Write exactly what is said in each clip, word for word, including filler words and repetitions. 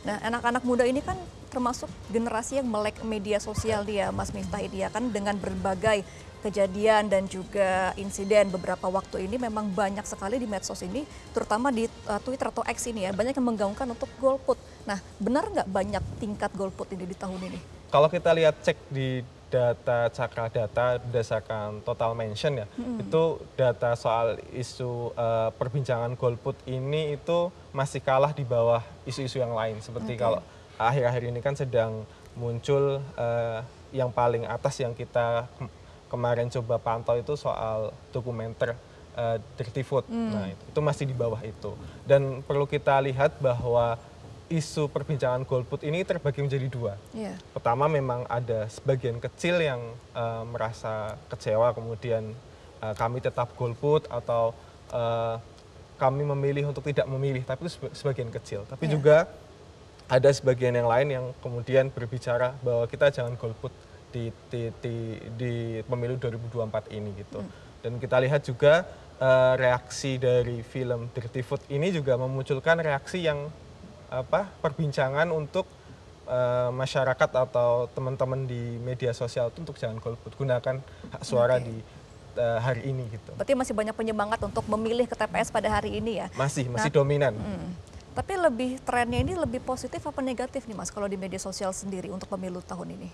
Nah, anak-anak muda ini kan termasuk generasi yang melek media sosial dia, Mas Miftah, dia kan dengan berbagai kejadian dan juga insiden beberapa waktu ini memang banyak sekali di medsos ini, terutama di uh, Twitter atau X ini ya, banyak yang menggaungkan untuk golput. Nah, benar nggak banyak tingkat golput ini di tahun ini? Kalau kita lihat cek di data Cakra Data berdasarkan total mention ya, hmm. itu data soal isu uh, perbincangan golput ini itu masih kalah di bawah isu-isu yang lain. Seperti okay. kalau akhir-akhir ini kan sedang muncul uh, yang paling atas yang kita kemarin coba pantau itu soal dokumenter uh, Dirty Food. Mm. Nah itu, itu masih di bawah itu. Dan perlu kita lihat bahwa isu perbincangan golput ini terbagi menjadi dua. Yeah. Pertama memang ada sebagian kecil yang uh, merasa kecewa kemudian uh, kami tetap golput atau uh, kami memilih untuk tidak memilih, tapi itu sebagian kecil. Tapi yeah. juga ada sebagian yang lain yang kemudian berbicara bahwa kita jangan golput di, di, di, di pemilu dua ribu dua puluh empat ini gitu. Hmm. Dan kita lihat juga uh, reaksi dari film Dirty Food ini juga memunculkan reaksi yang apa perbincangan untuk uh, masyarakat atau teman-teman di media sosial itu untuk jangan golput, gunakan hak suara okay. di uh, hari ini gitu. Berarti masih banyak penyemangat untuk memilih ke T P S pada hari ini ya? Masih, masih nah, dominan. Hmm. Tapi lebih trennya ini lebih positif apa negatif nih Mas kalau di media sosial sendiri untuk pemilu tahun ini?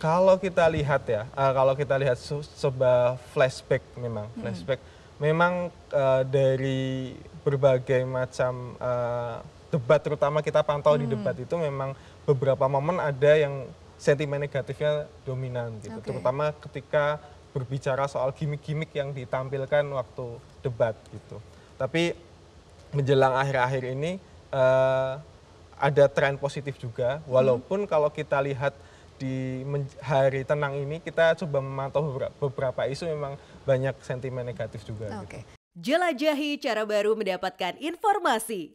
Kalau kita lihat ya, uh, kalau kita lihat coba flashback memang, hmm. flashback memang uh, dari berbagai macam uh, debat terutama kita pantau hmm. di debat itu memang beberapa momen ada yang sentimen negatifnya dominan gitu, okay. terutama ketika berbicara soal gimmick-gimmick yang ditampilkan waktu debat gitu. Tapi menjelang akhir-akhir ini uh, ada tren positif juga, walaupun hmm. kalau kita lihat di hari tenang ini kita coba memantau beberapa isu memang banyak sentimen negatif juga. Okay. Gitu. Jelajahi cara baru mendapatkan informasi.